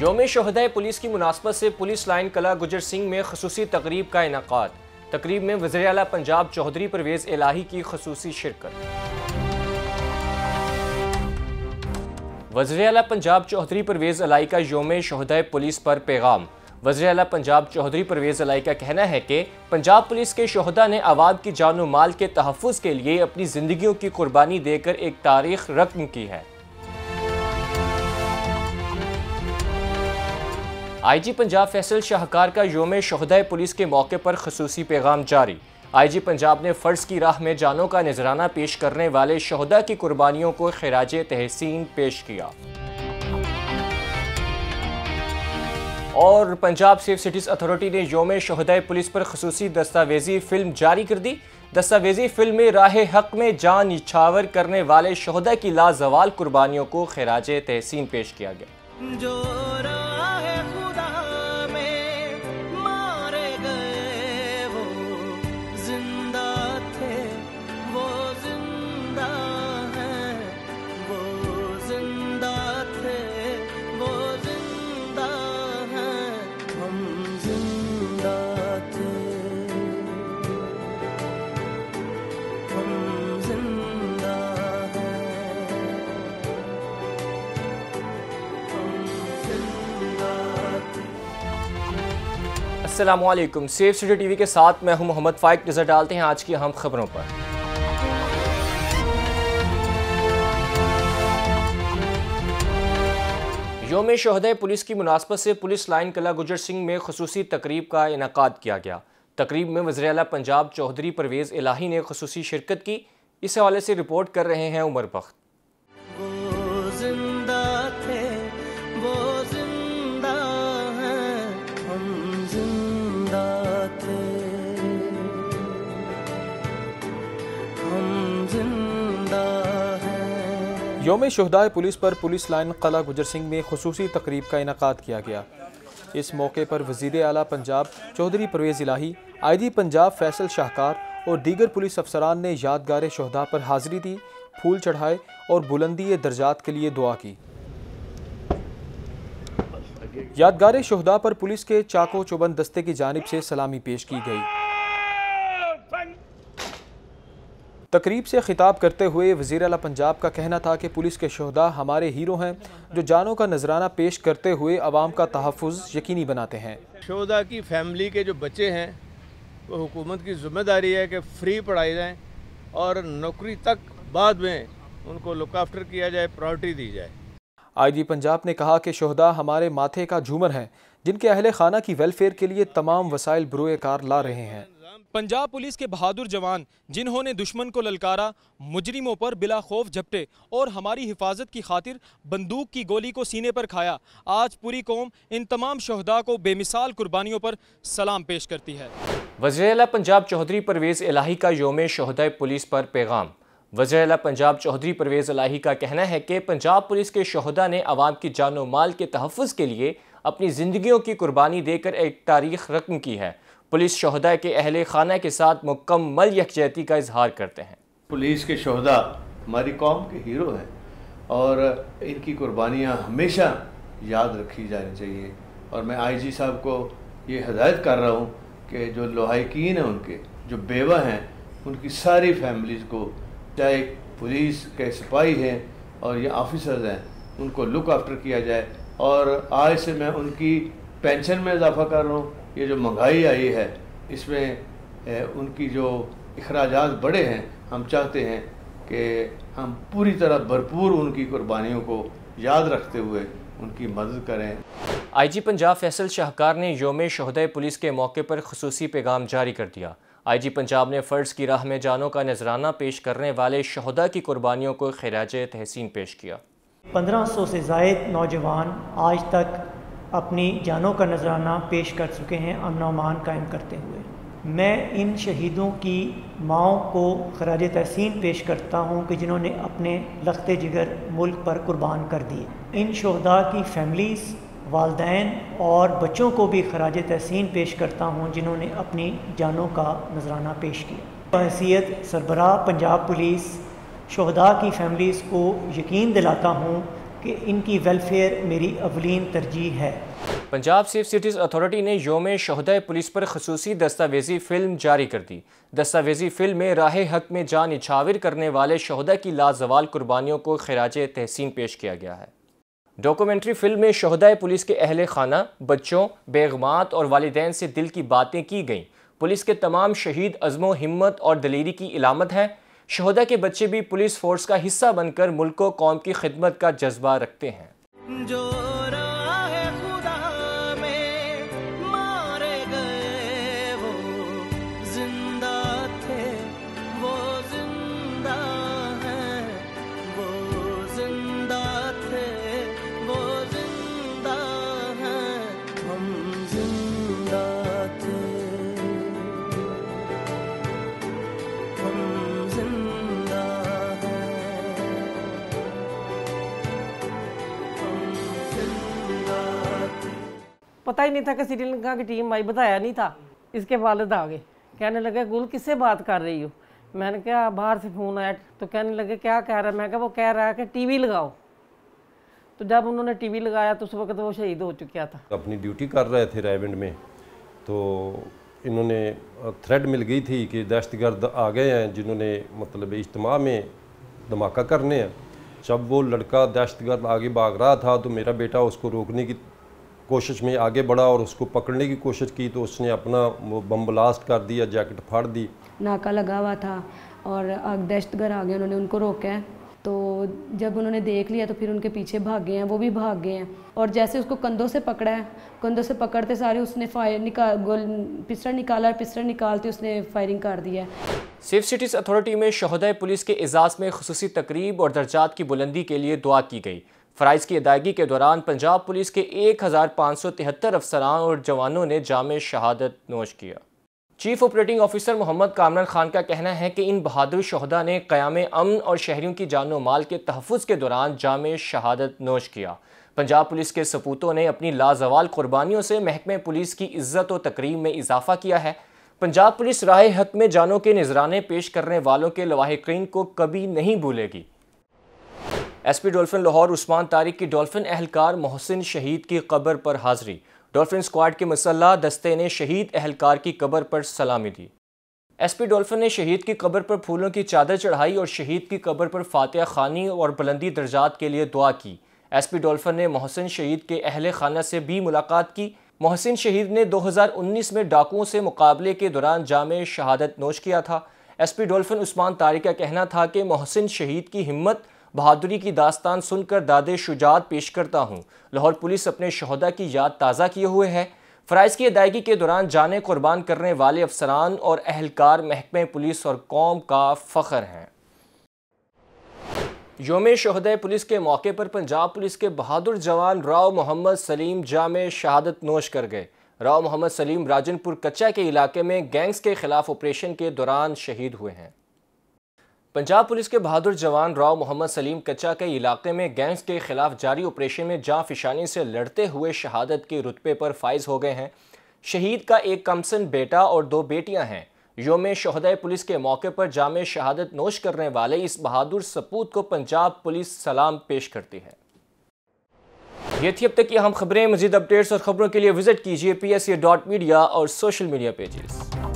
योम शहदाय पुलिस की मुनासबत से पुलिस लाइन किला गुजर सिंह में खसूसी तकरीब का इनेकाद। तकरीब में वज़ीर आला पंजाब चौधरी परवेज इलाही की खसूसी शिरकत। वज़ीर आला पंजाब चौधरी परवेज इलाही का योम शहदाय पुलिस पर पैगाम। वज़ीर आला पंजाब चौधरी परवेज इलाही का कहना है कि पंजाब पुलिस के शोहदा ने आवाम की जान व माल के तहफ़्फ़ुज़ के लिए अपनी ज़िंदगियों की कुर्बानी देकर एक तारीख रकम की है। IG पंजाब फैसल शहकार का योम शोहदा पुलिस के मौके पर खसूसी पैगाम जारी। IG पंजाब ने फ़र्ज की राह में जानों का नजराना पेश करने वाले शोहदा की कुर्बानियों को खिराजे तहसीन पेश किया। और पंजाब सेफ सिटीज़ अथॉरिटी ने योम शोहदा पुलिस पर खसूसी दस्तावेजी फ़िल्म जारी कर दी। दस्तावेजी फ़िल्म में राह हक़ में जान निछावर करने वाले शोहदा की लाजवाल कुर्बानियों को खिराज तहसीन पेश किया गया। अस्सलामुअलैकुम, सेफ सिटी टीवी के साथ मैं हूं मोहम्मद फाइक। नज़र डालते हैं आज की अहम खबरों पर। योम शोहदा पुलिस की मुनासबत से पुलिस लाइन किला गुजर सिंह में खसूसी तकरीब का इनेकाद किया गया। तकरीब में वज़ीर आला पंजाब चौधरी परवेज इलाही ने खसूसी शिरकत की। इस हवाले से रिपोर्ट कर रहे हैं उमर बख्त। योम शहदाय पुलिस पर पुलिस लाइन किला गुजर सिंह में खसूसी तकरीब का इनेकाद किया गया। इस मौके पर वज़ीर आला पंजाब चौधरी परवेज इलाही, IG पंजाब फैसल शाहकार और दीगर पुलिस अफसरान ने यादगार शहदा पर हाज़िरी दी, फूल चढ़ाए और बुलंदी दर्जात के लिए दुआ की। यादगार शहदा पर पुलिस के चाको चौबंद दस्ते की जानिब से सलामी पेश की गई। तकरीब से खिताब करते हुए वज़ीर आला पंजाब का कहना था कि पुलिस के शोहदा हमारे हीरो हैं जो जानों का नजराना पेश करते हुए आवाम का तहफ़्फ़ुज़ यकीनी बनाते हैं। शोहदा की फैमिली के जो बच्चे हैं वो हुकूमत की जिम्मेदारी है कि फ्री पढ़ाए जाएँ और नौकरी तक बाद में उनको लुक आफ्टर किया जाए, प्रायोरिटी दी जाए। IG पंजाब ने कहा कि शोहदा हमारे माथे का झूमर हैं जिनके अहले खाना की वेलफेयर के लिए तमाम वसाइल बरोए कार ला रहे हैं। पंजाब पुलिस के बहादुर जवान जिन्होंने दुश्मन को ललकारा, मुजरिमों पर बिला खौफ झपटे और हमारी हिफाजत की खातिर बंदूक की गोली को सीने पर खाया, आज पूरी कौम इन तमाम शोहदा को बेमिसाल कुर्बानियों पर सलाम पेश करती है। वज़ीर आला पंजाब चौधरी परवेज इलाही का योम शोहदा पुलिस पर पैगाम। वज़ीर आला पंजाब चौधरी परवेज इलाही का कहना है कि पंजाब पुलिस के शोहदा ने आवाम की जान और माल के तहफ़्फ़ुज़ के लिए अपनी ज़िंदगियों की कुर्बानी देकर एक तारीख रकम की है। पुलिस शोहदा के अहले खाना के साथ मुकम्मल यकजहती का इजहार करते हैं। पुलिस के शोहदा हमारी कौम के हीरो हैं और इनकी कुर्बानियाँ हमेशा याद रखी जानी चाहिए। और मैं IG साहब को ये हदायत कर रहा हूँ कि जो लोहाइकीन हैं, उनके जो बेवा हैं, उनकी सारी फैमिलीज़ को, चाहे पुलिस के सिपाही हैं और या ऑफिसर्स हैं, उनको लुक आफ्टर किया जाए। और आज से मैं उनकी पेंशन में इजाफा कर रहा हूँ। ये जो महंगाई आई है इसमें उनकी जो इखराजात बड़े हैं, हम चाहते हैं कि हम पूरी तरह भरपूर उनकी कुर्बानियों को याद रखते हुए उनकी मदद करें। IG पंजाब फैसल शाहकार ने योम शोहदा पुलिस के मौके पर खसूसी पैगाम जारी कर दिया। IG पंजाब ने फ़र्ज़ की राह में जानों का नजराना पेश करने वाले शोहदा की कुर्बानियों को खिराज तहसीन पेश किया। 1500 से ज़ायद नौजवान आज तक अपनी जानों का नजराना पेश कर चुके हैं अमन अमान कायम करते हुए। मैं इन शहीदों की माओं को खराज तहसीन पेश करता हूँ कि जिन्होंने अपने लखते जिगर मुल्क पर कुर्बान कर दिए। इन शोहदा की फैमिलीज़, वालदैन और बच्चों को भी खराज तहसीन पेश करता हूँ जिन्होंने अपनी जानों का नजराना पेश किया। हैसियत सरबराह पंजाब पुलिस शोहदा की फैमिलीज़ को यकीन दिलाता हूँ कि इनकी वेलफेयर मेरी अवलीन तरजीह है। पंजाब सेफ सिटीज़ अथॉरिटी ने योम शहदाए पुलिस पर खसूसी दस्तावेजी फ़िल्म जारी कर दी। दस्तावेजी फ़िल्म में राह हक में जान इछावर करने वाले शहदा की लाजवाल कुर्बानियों को खिराजे तहसीन पेश किया गया है। डॉक्यूमेंट्री फ़िल्म में शहदाए पुलिस के अहले खाना, बच्चों, बेगमात और वालिदैन से दिल की बातें की गईं। पुलिस के तमाम शहीद अज़्मो, हिम्मत और दलेरी की इलामत हैं। शहदा के बच्चे भी पुलिस फोर्स का हिस्सा बनकर मुल्क व कौम की खिदमत का जज्बा रखते हैं। जो राह खुदा में मारे गए वो जिंदा हैं, वो जिंदा थे, वो जिंदा हैं, हम जिंदा थे, हम पता ही नहीं था कि श्रीलंका की टीम आई, बताया नहीं था। इसके वालिद आ गए, कहने लगे गुल किससे बात कर रही हो? मैंने कहा बाहर से फ़ोन आया। तो कहने लगे क्या कह रहा है? मैं कहा वो कह रहा है कि टीवी लगाओ। तो जब उन्होंने टीवी लगाया तो उस वक्त वो शहीद हो चुका था। अपनी ड्यूटी कर रहे थे रायबंड में, तो इन्होंने थ्रेड मिल गई थी कि दहशतगर्द आ गए हैं जिन्होंने मतलब इज्तिमा में धमाका करने हैं। जब वो लड़का दहशतगर्द आगे भाग रहा था तो मेरा बेटा उसको रोकने की कोशिश में आगे बढ़ा और उसको पकड़ने की कोशिश की, तो उसने अपना वो बम ब्लास्ट कर दिया, जैकेट फाड़ दी। नाका लगा हुआ था और दहशतगर्द आ गए, उन्होंने उनको रोका है। तो जब उन्होंने देख लिया तो फिर उनके पीछे भागे हैं, वो भी भाग गए हैं। और जैसे उसको कंधों से पकड़ा है, कंधों से पकड़ते सारे उसने फायर पिस्टल निकाला, पिस्टल निकालते उसने फायरिंग कर दिया है। सेफ सिटीज़ अथॉरिटी में शहदाए पुलिस के एजाज़ में खुसूसी तकरीब और दर्जात की बुलंदी के लिए दुआ की गई। फ़राइज़ की अदायगी के दौरान पंजाब पुलिस के 1573 अफसरान और जवानों ने जामे शहादत नोश किया। Chief operating officer Mohammad Kamran Khan का कहना है कि इन बहादुर शहदा ने क़याम अमन और शहरियों की जानो माल के तहफ़्फ़ुज़ के दौरान जामे शहादत नोश किया। पंजाब पुलिस के सपूतों ने अपनी लाजवाल कुर्बानियों से महकमे पुलिस की इज़्ज़त और तकरीम में इजाफ़ा किया है। पंजाब पुलिस राहे हक में जानों के नजराने पेश करने वालों के लवाहिकीन को कभी नहीं भूलेगी। SP डॉल्फिन लाहौर उस्मान तारिक की डॉल्फिन अहलकार मोहसिन शहीद की कब्र पर हाज़री। डॉल्फिन स्क्वाड के मसल्ला दस्ते ने शहीद अहलकार की कब्र पर सलामी दी। SP डॉल्फिन ने शहीद की कब्र पर फूलों की चादर चढ़ाई और शहीद की कब्र पर फातिहा खानी और बुलंदी दर्जात के लिए दुआ की। SP डॉल्फिन ने मोहसिन शहीद के अहल खाना से भी मुलाकात की। मोहसिन शहीद ने 2019 में डाकुओं से मुकाबले के दौरान जामे शहादत नोश किया था। SP डॉल्फिन उस्मान तारिक का कहना था कि मोहसिन शहीद की हिम्मत बहादुरी की दास्तान सुनकर दादे शुजात पेश करता हूँ। लाहौर पुलिस अपने शहदा की याद ताज़ा किए हुए है। फ़राइज़ की अदायगी के दौरान जाने कुर्बान करने वाले अफसरान और अहलकार महकमे पुलिस और कौम का फ़ख्र हैं। योम शहदाए पुलिस के मौके पर पंजाब पुलिस के बहादुर जवान राव मोहम्मद सलीम जामे शहादत नोश कर गए। राव मोहम्मद सलीम राजनपुर कच्चा के इलाके में गैंग्स के खिलाफ ऑपरेशन के दौरान शहीद हुए हैं। पंजाब पुलिस के बहादुर जवान राव मोहम्मद सलीम कच्चा के इलाके में गैंग्स के खिलाफ जारी ऑपरेशन में जाँफिशानी से लड़ते हुए शहादत के रुतबे पर फाइज हो गए हैं। शहीद का एक कमसन बेटा और 2 बेटियां हैं। योम शहदाए पुलिस के मौके पर जामे शहादत नोश करने वाले इस बहादुर सपूत को पंजाब पुलिस सलाम पेश करती है। ये थी अब तक की अहम खबरें। मज़ीद अपडेट्स और खबरों के लिए विजिट कीजिए psca.media और सोशल मीडिया पेजेस।